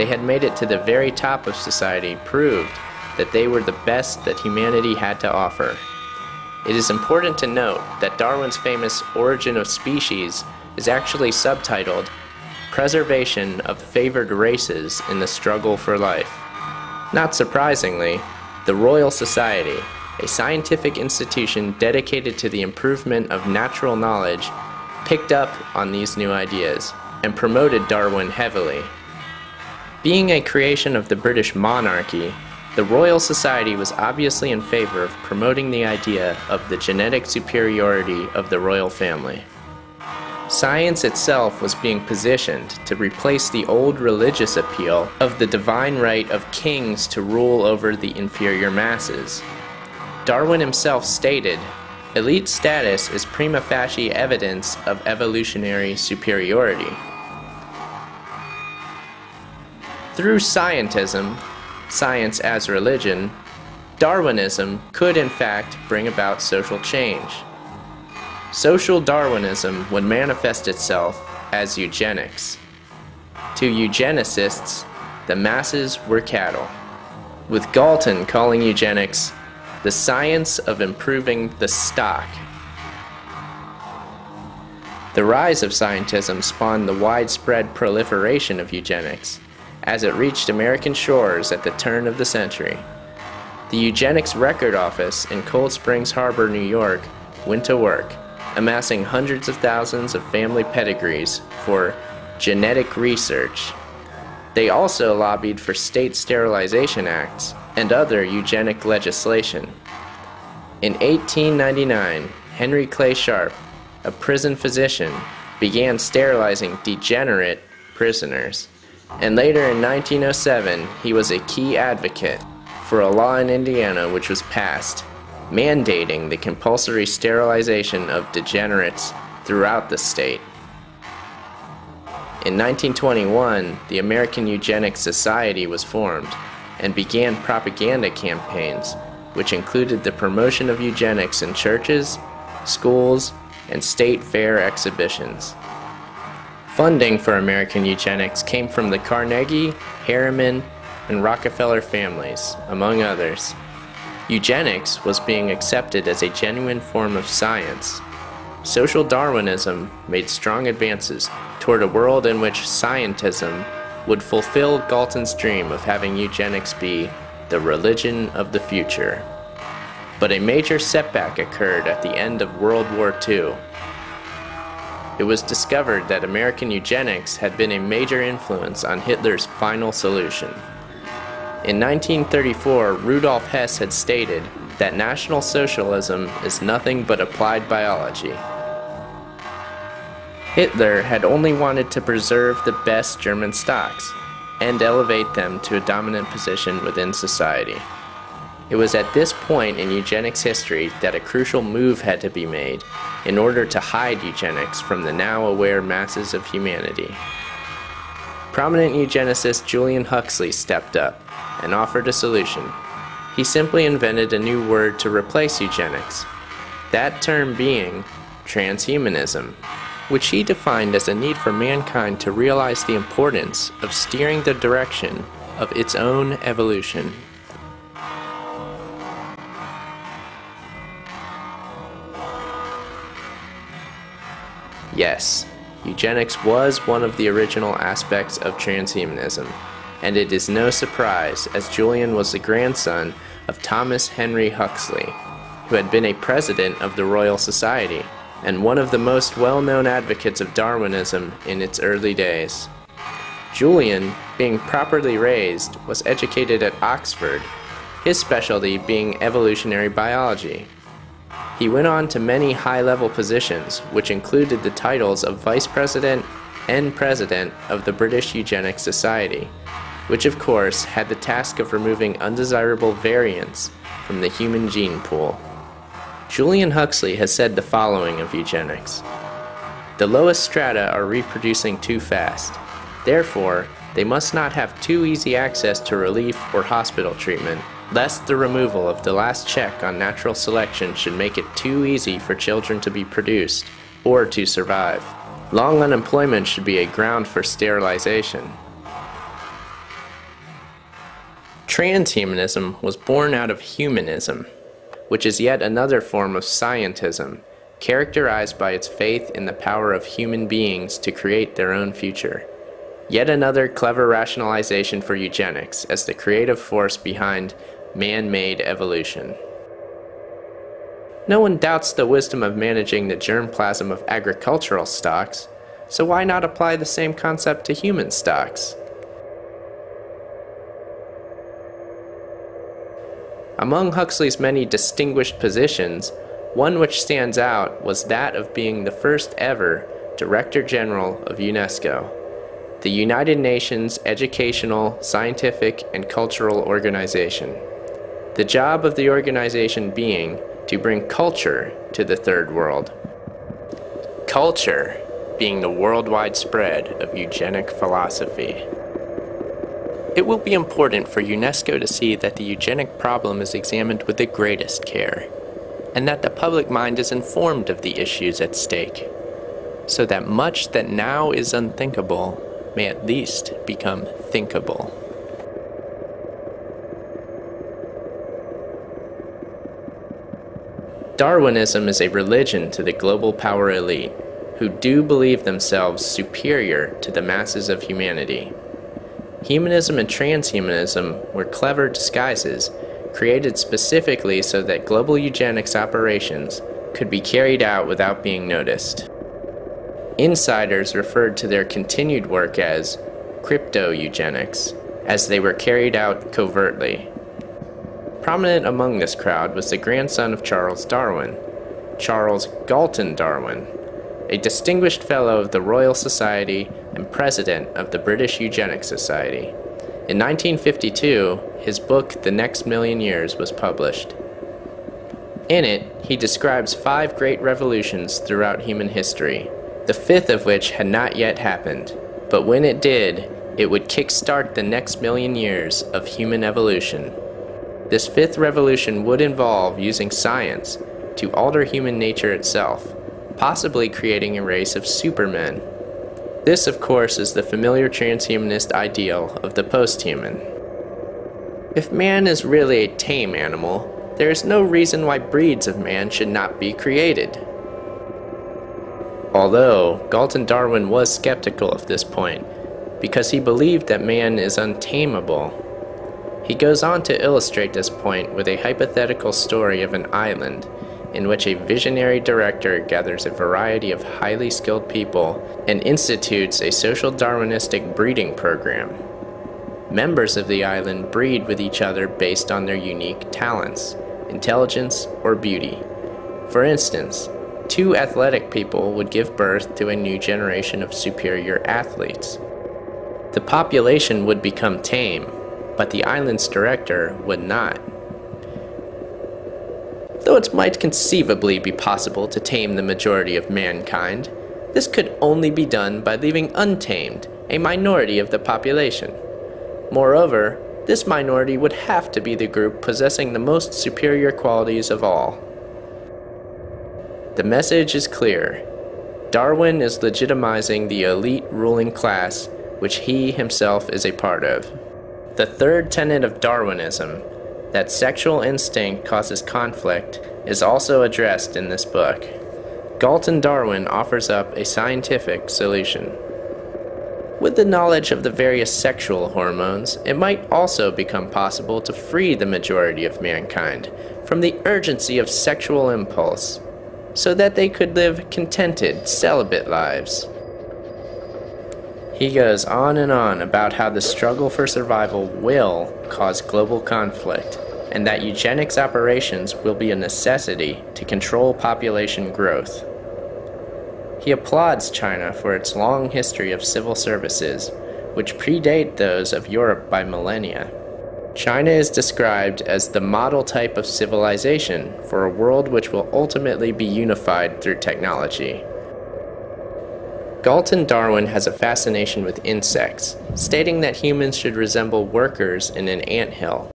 they had made it to the very top of society, proved that they were the best that humanity had to offer. It is important to note that Darwin's famous Origin of Species is actually subtitled Preservation of Favored Races in the Struggle for Life. Not surprisingly, the Royal Society, a scientific institution dedicated to the improvement of natural knowledge, picked up on these new ideas and promoted Darwin heavily. Being a creation of the British monarchy, the Royal Society was obviously in favor of promoting the idea of the genetic superiority of the royal family. Science itself was being positioned to replace the old religious appeal of the divine right of kings to rule over the inferior masses. Darwin himself stated, "Elite status is prima facie evidence of evolutionary superiority." Through scientism, science as religion, Darwinism could in fact bring about social change. Social Darwinism would manifest itself as eugenics. To eugenicists, the masses were cattle, with Galton calling eugenics the science of improving the stock. The rise of scientism spawned the widespread proliferation of eugenics as it reached American shores at the turn of the century. The Eugenics Record Office in Cold Springs Harbor, New York, went to work, amassing hundreds of thousands of family pedigrees for genetic research. They also lobbied for state sterilization acts and other eugenic legislation. In 1899, Henry Clay Sharp, a prison physician, began sterilizing degenerate prisoners. And later in 1907, he was a key advocate for a law in Indiana which was passed, mandating the compulsory sterilization of degenerates throughout the state. In 1921, the American Eugenics Society was formed and began propaganda campaigns which included the promotion of eugenics in churches, schools, and state fair exhibitions. Funding for American eugenics came from the Carnegie, Harriman, and Rockefeller families, among others. Eugenics was being accepted as a genuine form of science. Social Darwinism made strong advances toward a world in which scientism would fulfill Galton's dream of having eugenics be the religion of the future. But a major setback occurred at the end of World War II. It was discovered that American eugenics had been a major influence on Hitler's final solution. In 1934, Rudolf Hess had stated that National Socialism is nothing but applied biology. Hitler had only wanted to preserve the best German stocks and elevate them to a dominant position within society. It was at this point in eugenics history that a crucial move had to be made in order to hide eugenics from the now aware masses of humanity. Prominent eugenicist Julian Huxley stepped up and offered a solution. He simply invented a new word to replace eugenics, that term being transhumanism, which he defined as a need for mankind to realize the importance of steering the direction of its own evolution. Yes, eugenics was one of the original aspects of transhumanism, and it is no surprise as Julian was the grandson of Thomas Henry Huxley, who had been a president of the Royal Society and one of the most well-known advocates of Darwinism in its early days. Julian, being properly raised, was educated at Oxford, his specialty being evolutionary biology. He went on to many high-level positions, which included the titles of Vice President and President of the British Eugenics Society, which of course had the task of removing undesirable variants from the human gene pool. Julian Huxley has said the following of eugenics: "The lowest strata are reproducing too fast. Therefore, they must not have too easy access to relief or hospital treatment, lest the removal of the last check on natural selection should make it too easy for children to be produced or to survive. Long unemployment should be a ground for sterilization." Transhumanism was born out of humanism, which is yet another form of scientism, characterized by its faith in the power of human beings to create their own future. Yet another clever rationalization for eugenics as the creative force behind man-made evolution. No one doubts the wisdom of managing the germplasm of agricultural stocks, so why not apply the same concept to human stocks? Among Huxley's many distinguished positions, one which stands out was that of being the first ever Director General of UNESCO, the United Nations Educational, Scientific, and Cultural Organization. The job of the organization being to bring culture to the Third World. Culture being the worldwide spread of eugenic philosophy. It will be important for UNESCO to see that the eugenic problem is examined with the greatest care, and that the public mind is informed of the issues at stake, so that much that now is unthinkable may at least become thinkable. Darwinism is a religion to the global power elite, who do believe themselves superior to the masses of humanity. Humanism and transhumanism were clever disguises created specifically so that global eugenics operations could be carried out without being noticed. Insiders referred to their continued work as crypto-eugenics, as they were carried out covertly. Prominent among this crowd was the grandson of Charles Darwin, Charles Galton Darwin, a distinguished fellow of the Royal Society and president of the British Eugenics Society. In 1952, his book The Next Million Years was published. In it, he describes 5 great revolutions throughout human history, the 5th of which had not yet happened, but when it did, it would kickstart the next million years of human evolution. This 5th revolution would involve using science to alter human nature itself, possibly creating a race of supermen. This, of course, is the familiar transhumanist ideal of the post-human. If man is really a tame animal, there is no reason why breeds of man should not be created. Although Galton Darwin was skeptical of this point, because he believed that man is untamable. He goes on to illustrate this point with a hypothetical story of an island in which a visionary director gathers a variety of highly skilled people and institutes a social Darwinistic breeding program. Members of the island breed with each other based on their unique talents, intelligence, or beauty. For instance, 2 athletic people would give birth to a new generation of superior athletes. The population would become tame, but the island's director would not. Though it might conceivably be possible to tame the majority of mankind, this could only be done by leaving untamed a minority of the population. Moreover, this minority would have to be the group possessing the most superior qualities of all. The message is clear. Darwin is legitimizing the elite ruling class, which he himself is a part of. The third tenet of Darwinism, that sexual instinct causes conflict, is also addressed in this book. Galton Darwin offers up a scientific solution. With the knowledge of the various sexual hormones, it might also become possible to free the majority of mankind from the urgency of sexual impulse, so that they could live contented, celibate lives. He goes on and on about how the struggle for survival will cause global conflict, and that eugenics operations will be a necessity to control population growth. He applauds China for its long history of civil services, which predate those of Europe by millennia. China is described as the model type of civilization for a world which will ultimately be unified through technology. Galton Darwin has a fascination with insects, stating that humans should resemble workers in an anthill,